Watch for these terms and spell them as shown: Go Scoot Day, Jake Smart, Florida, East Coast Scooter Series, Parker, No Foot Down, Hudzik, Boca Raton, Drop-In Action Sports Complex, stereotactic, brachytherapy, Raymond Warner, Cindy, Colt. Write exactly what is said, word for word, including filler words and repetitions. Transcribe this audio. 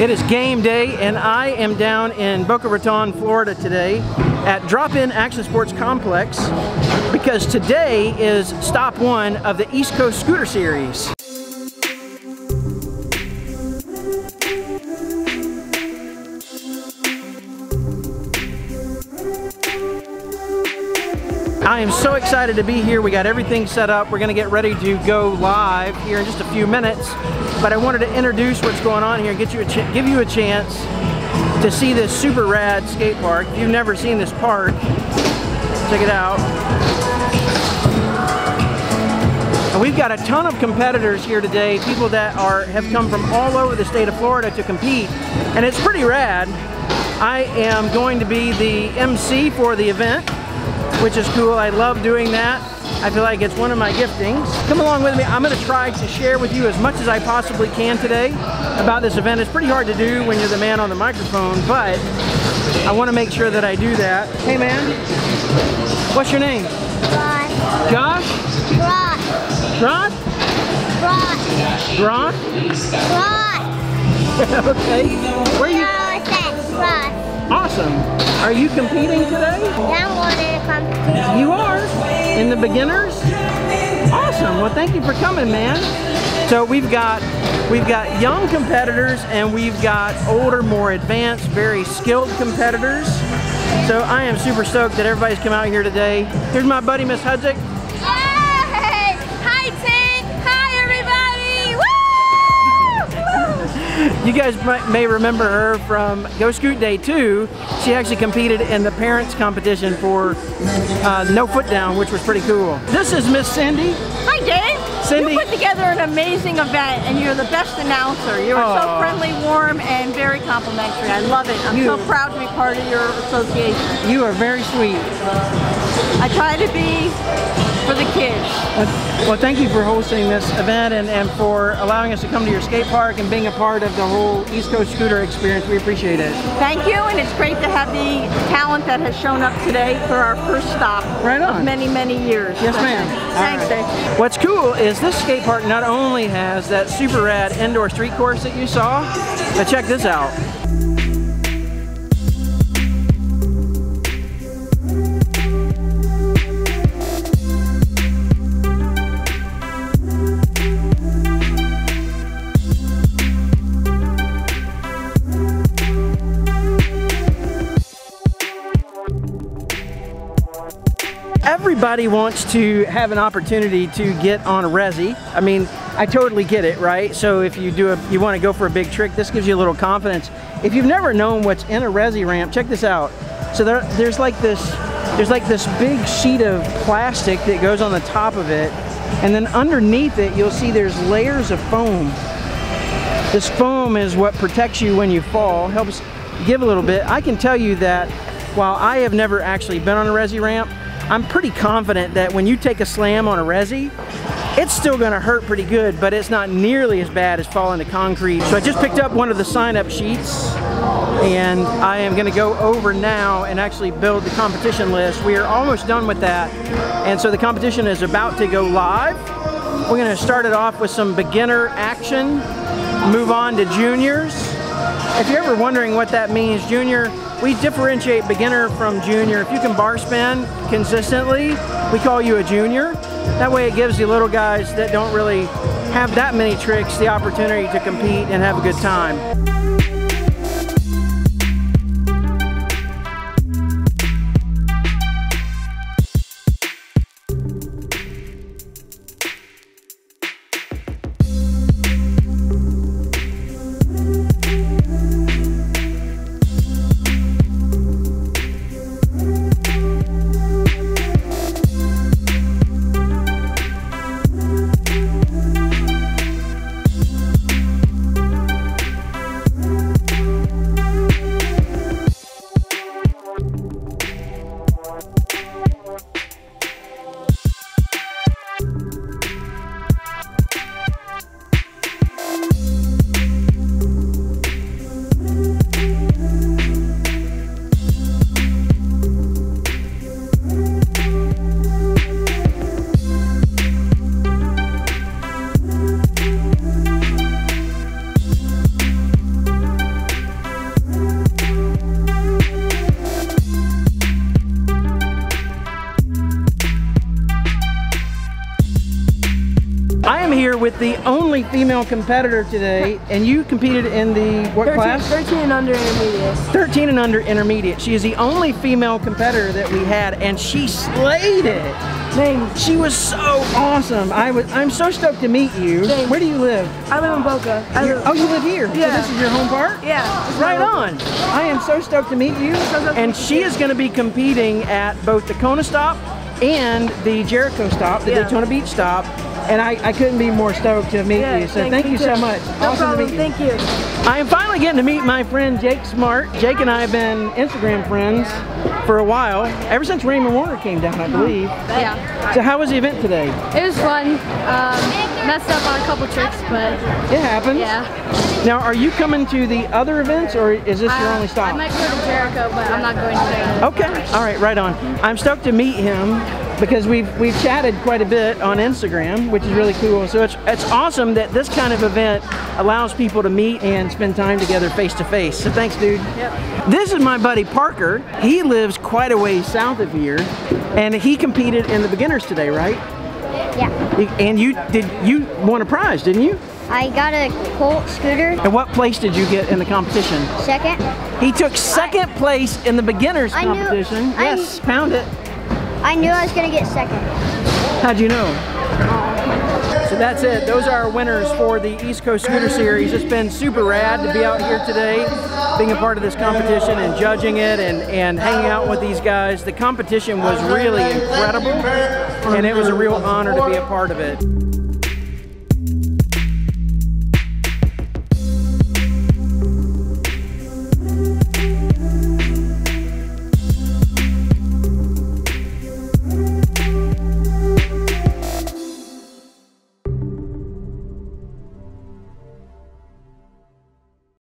It is game day, and I am down in Boca Raton, Florida today at Drop-In Action Sports Complex because today is stop one of the East Coast Scooter Series. I am so excited to be here. We got everything set up. We're gonna get ready to go live here in just a few minutes, but I wanted to introduce what's going on here and get you a ch give you a chance to see this super rad skate park. If you've never seen this park, check it out. And we've got a ton of competitors here today, people that are have come from all over the state of Florida to compete, and it's pretty rad. I am going to be the M C for the event, which is cool. I love doing that. I feel like it's one of my giftings. Come along with me. I'm gonna try to share with you as much as I possibly can today about this event. It's pretty hard to do when you're the man on the microphone, but I wanna make sure that I do that. Hey man, what's your name? Ross. Josh? Ross. Ross? Ross. Ross? Ross. Okay. Where are you? Ross. Awesome. Are you competing today? Yeah, I wanted. You are in the beginners. Awesome. Well, thank you for coming, man. So we've got we've got young competitors and we've got older, more advanced, very skilled competitors. So I am super stoked that everybody's come out here today. Here's my buddy, Miss Hudzik. Hey! Hi, Tig. Hi, everybody. Woo! You guys may remember her from Go Scoot Day two. She actually competed in the parents competition for uh, No Foot Down, which was pretty cool. This is Miss Cindy. Hi, Dave. Cindy. You put together an amazing event, and you're the best announcer. You are so friendly, warm, and very complimentary. I love it. I'm you, so proud to be part of your association. You are very sweet. I try to be for the kids. Well, thank you for hosting this event and, and for allowing us to come to your skate park and being a part of the whole East Coast Scooter experience. We appreciate it. Thank you, and it's great to have the talent that has shown up today for our first stop right on. Of many, many years. Yes, ma'am. Thanks, Dave. Right. What's cool is this skate park not only has that super rad indoor street course that you saw, but check this out. Everybody wants to have an opportunity to get on a resi. I mean, I totally get it, right? So if you do a, you want to go for a big trick, this gives you a little confidence. If you've never known what's in a resi ramp, check this out. So there, there's like this, there's like this big sheet of plastic that goes on the top of it, and then underneath it, you'll see there's layers of foam. This foam is what protects you when you fall, helps give a little bit. I can tell you that while I have never actually been on a resi ramp, I'm pretty confident that when you take a slam on a resi, it's still gonna hurt pretty good, but it's not nearly as bad as falling to concrete. So I just picked up one of the sign-up sheets, and I am gonna go over now and actually build the competition list. We are almost done with that, and so the competition is about to go live. We're gonna start it off with some beginner action, move on to juniors. If you're ever wondering what that means, junior, we differentiate beginner from junior. If you can bar spin consistently, we call you a junior. That way it gives the little guys that don't really have that many tricks the opportunity to compete and have a good time. with the only female competitor today, and you competed in the what thirteen, class? thirteen and under intermediate. thirteen and under intermediate. She is the only female competitor that we had, and she slayed it. Thanks. She was so awesome. I was, I'm so stoked to meet you. Thanks. Where do you live? I live in Boca. I live, oh, you live here? Yeah. So this is your home park? Yeah. Right on. I am so stoked to meet you. So and she is going to be competing at both the Kona stop and the Jericho stop, the yeah. Daytona Beach stop. And I, I couldn't be more stoked to meet yeah, you, so thank you too. so much. No awesome problem, to meet you. thank you. I am finally getting to meet my friend Jake Smart. Jake and I have been Instagram friends yeah. for a while, ever since Raymond Warner came down, I believe. Yeah. So how was the event today? It was fun. Um, messed up on a couple tricks, but... It happens. Yeah. Now, are you coming to the other events, or is this I, your only stop? I might go to Jericho, but I'm not going today. Okay. All right, right on. I'm stoked to meet him, because we've we've chatted quite a bit on Instagram, which is really cool. So it's it's awesome that this kind of event allows people to meet and spend time together face to face. So thanks, dude. Yep. This is my buddy Parker. He lives quite a ways south of here, and he competed in the beginners today, right? Yeah. And you did you won a prize, didn't you? I got a Colt scooter. And what place did you get in the competition? Second. He took second I, place in the beginners I competition. Knew, yes, I, found it. I knew I was going to get second. How'd you know? So that's it. Those are our winners for the East Coast Scooter Series. It's been super rad to be out here today, being a part of this competition and judging it and, and hanging out with these guys. The competition was really incredible, and it was a real honor to be a part of it.